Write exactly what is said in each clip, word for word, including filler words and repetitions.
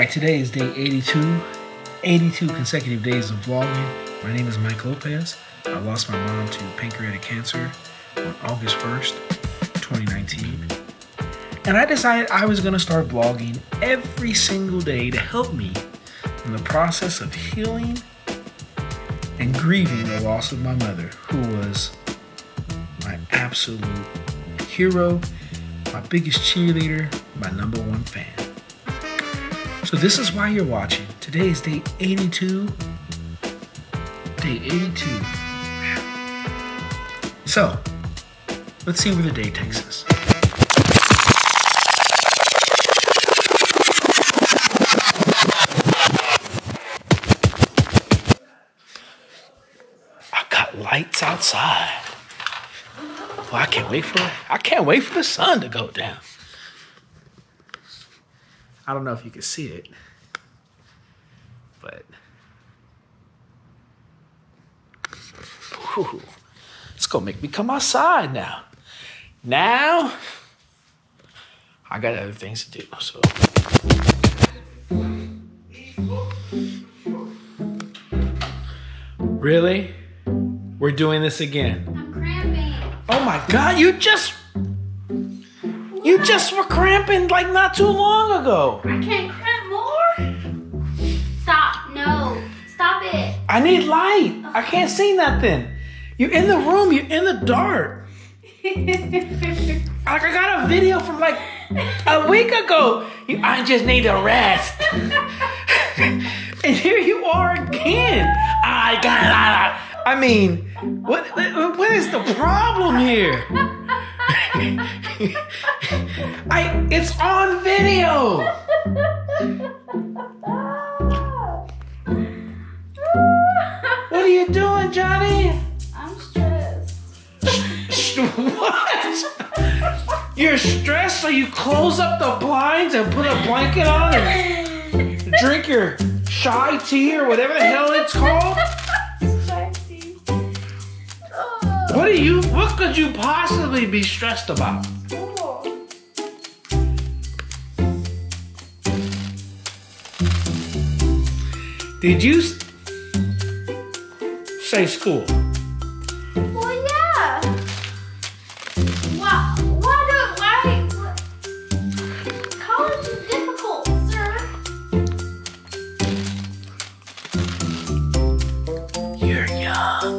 Alright, today is day eighty-two. eighty-two consecutive days of vlogging. My name is Mike Lopez. I lost my mom to pancreatic cancer on August first, twenty nineteen. And I decided I was going to start vlogging every single day to help me in the process of healing and grieving the loss of my mother, who was my absolute hero, my biggest cheerleader, my number one fan. So this is why you're watching. Today is day eighty-two. Day eighty-two. So, let's see where the day takes us. I got lights outside. Well, I can't wait for it. I can't wait for the sun to go down. I don't know if you can see it, but ooh, it's gonna make me come outside now. Now I got other things to do, so. Really? We're doing this again. I'm cramping. Oh my God, you just You just were cramping like not too long ago. I can't cramp more. Stop, no, stop it. I need light. Okay. I can't see nothing. You're in the room, you're in the dark. Like I got a video from like a week ago. You, I just need a rest. And here you are again. I got, I mean, what, what is the problem here? I, it's on video. What are you doing, Johnny? I'm stressed. What? You're stressed, so you close up the blinds and put a blanket on and drink your chai tea or whatever the hell it's called? What do you, what could you possibly be stressed about? Oh. Did you say school? Well, yeah. Why, why do, why, what? College is difficult, sir. You're young.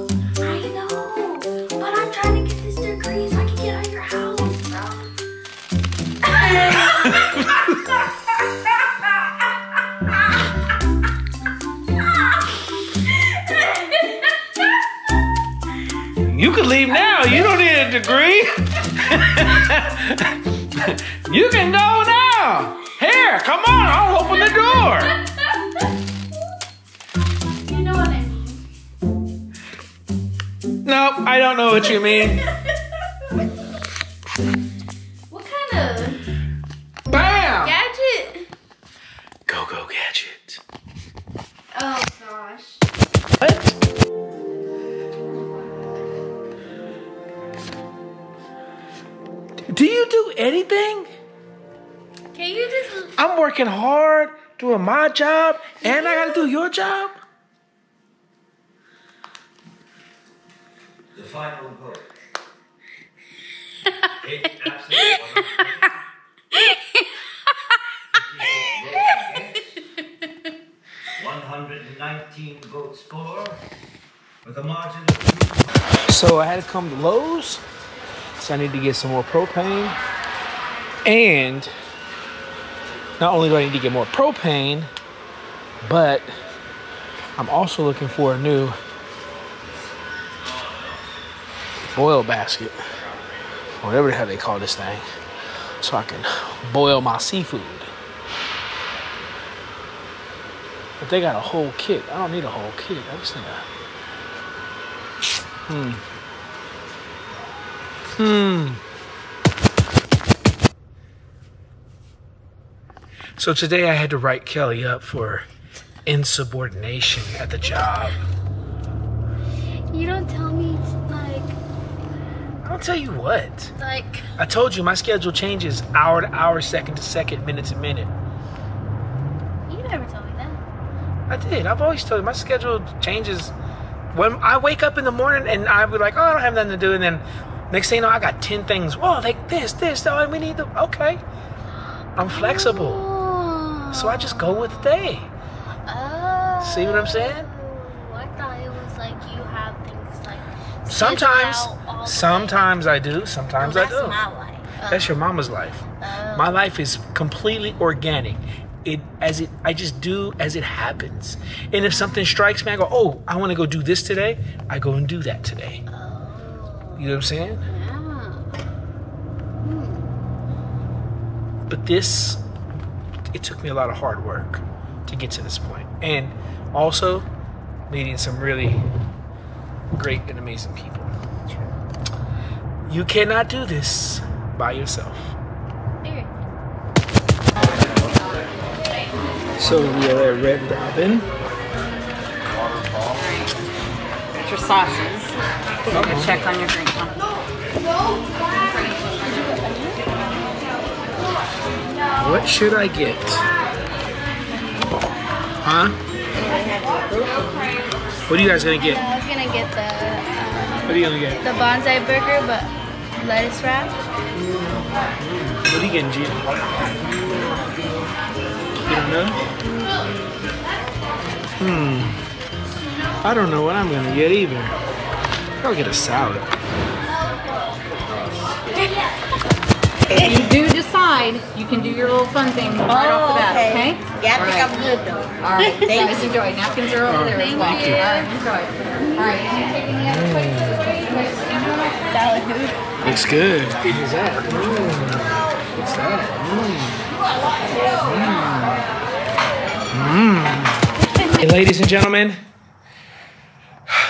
You can leave now. You don't need a degree. You can go now. Here, come on. I'll open the door. You know what I mean. Nope, I don't know what you mean. What kind of... Bam! Gadget? Go-go gadget. Oh, gosh. What? Do you do anything? Can you just... I'm working hard, doing my job, and I gotta do your job? The final vote. It's absolutely one hundred nineteen votes for, with a margin of... So I had to come to Lowe's. So I need to get some more propane, and not only do I need to get more propane, but I'm also looking for a new boil basket, or whatever the hell they call this thing, so I can boil my seafood. But they got a whole kit. I don't need a whole kit. I just need a... Hmm. Hmm. So today I had to write Kelly up for insubordination at the job. You don't tell me, like... I'll tell you what. Like... I told you, my schedule changes hour to hour, second to second, minute to minute. You never told me that. I did. I've always told you. My schedule changes. When I wake up in the morning and I'll be like, oh, I don't have nothing to do. And then next thing you know, I got ten things. Whoa, like this, this, oh, we need to, okay. I'm flexible. Oh. So I just go with the day. Oh. See what I'm saying? I thought it was like you have things like... Sometimes, sometimes I do. Sometimes I do. That's my life. Uh, that's your mama's life. Uh, My life is completely organic. It as it I just do as it happens. And if something strikes me, I go, oh, I want to go do this today. I go and do that today. Oh, you know what I'm saying? Wow. Hmm. But this, it took me a lot of hard work to get to this point, and also meeting some really great and amazing people. True. You cannot do this by yourself. Here. So we are at Red Robin. Get your sauces. Okay. I'm gonna check on your drink. Huh? What should I get? Huh? What are you guys gonna get? I'm gonna get the. Um, what are you gonna get? The bonsai burger, but lettuce wrapped. What are you getting, Gina? You don't know? Hmm. I don't know what I'm going to get either. I'll get a salad. If you do decide, you can do your little fun thing right oh, off the bat, okay? okay? Yeah, I think right. I'm good though. All right, guys, enjoy. Napkins are over oh, there. Thank well. you. All right, enjoy. All right, you taking the other places away? Salad. Looks good. What's that? Ooh. What's that? Mmm. Mm. Hey, ladies and gentlemen,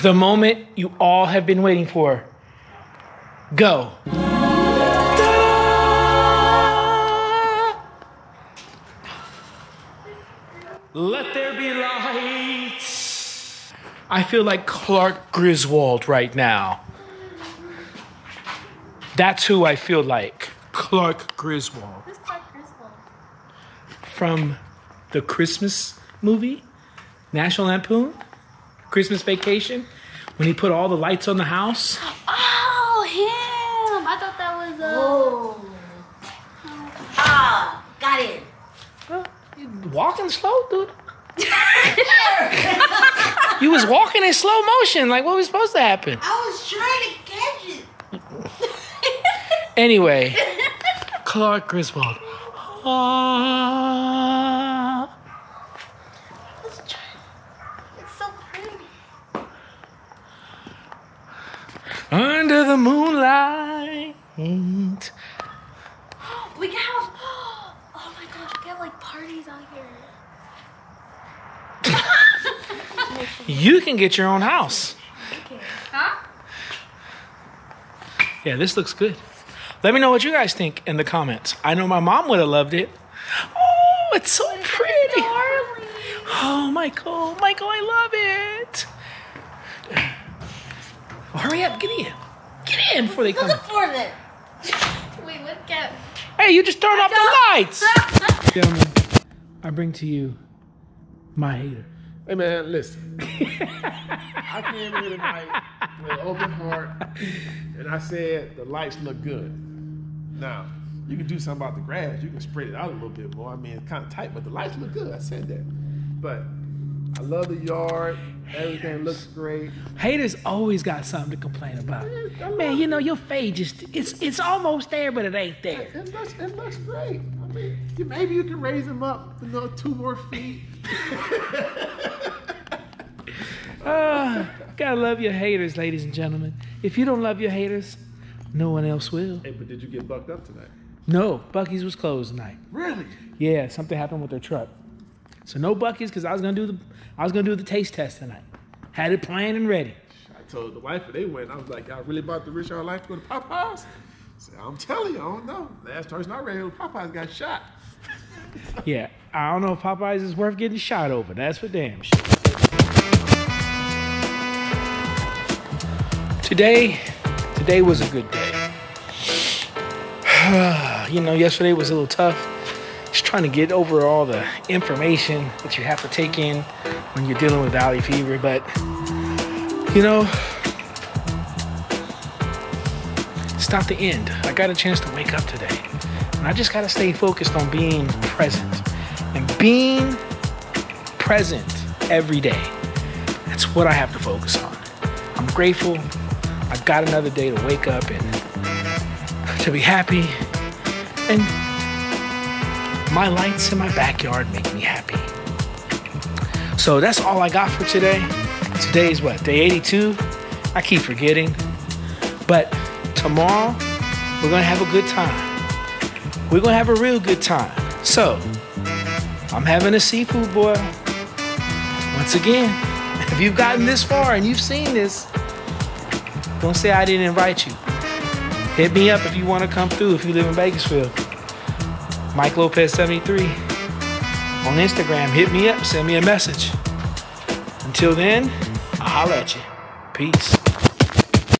the moment you all have been waiting for. Go. Let there be lights. I feel like Clark Griswold right now. That's who I feel like. Clark Griswold. Who's Clark Griswold? From the Christmas movie, National Lampoon, Christmas Vacation, when he put all the lights on the house. Oh, him! I thought that was a... Whoa. Ah, oh, got it. Well, you walking slow, dude. You was walking in slow motion. Like, what was supposed to happen? I was trying to catch it. Anyway, Clark Griswold. Ah. It's so pretty. Under the moonlight. We can have, oh my gosh, we can have like parties out here. You can get your own house. Okay. Huh? Yeah, this looks good. Let me know what you guys think in the comments. I know my mom would have loved it. Oh, it's so it's pretty. Darling. Oh, Michael. Michael, I love it. Well, hurry up. Get in. Get in before they come. Look for it. Wait, what cap? Hey, you just turned off the lights. Gentlemen, I bring to you my hater. Hey, man, listen. I came here tonight with an open heart, and I said the lights look good. Now, you can do something about the grass. You can spread it out a little bit more. I mean, it's kind of tight, but the lights look good. I said that. But I love the yard. Everything Haters. looks great. Haters always got something to complain about. Man, you know, your fade just, it's it's almost there, but it ain't there. It looks, it looks great. I mean, maybe you can raise them up, you know, two more feet. Oh, gotta love your haters, ladies and gentlemen. If you don't love your haters, no one else will. Hey, but did you get bucked up tonight? No, Buc-ee's was closed tonight. Really? Yeah, something happened with their truck. So no Buc-ee's, because I was gonna do the I was gonna do the taste test tonight. Had it planned and ready. I told the wife when they went, I was like, y'all really about to risk our life to go to Popeyes? I said, I'm telling you, I don't know. Last person I ran over, Popeyes got shot. Yeah, I don't know if Popeyes is worth getting shot over. That's for damn sure. Today, today was a good day. You know, yesterday was a little tough. just trying to get over all the information that you have to take in when you're dealing with Valley Fever. But, you know, it's not the end. I got a chance to wake up today. And I just got to stay focused on being present. And being present every day. That's what I have to focus on. I'm grateful. I've got another day to wake up and to be happy. And my lights in my backyard make me happy. So that's all I got for today. Today is what, day eighty-two? I keep forgetting. But tomorrow, we're gonna have a good time. We're gonna have a real good time. So, I'm having a seafood boil. Once again, if you've gotten this far and you've seen this, don't say I didn't invite you. Hit me up if you wanna come through, if you live in Bakersfield. Mike Lopez seventy-three on Instagram. Hit me up, send me a message. Until then, I'll holler at you. Peace.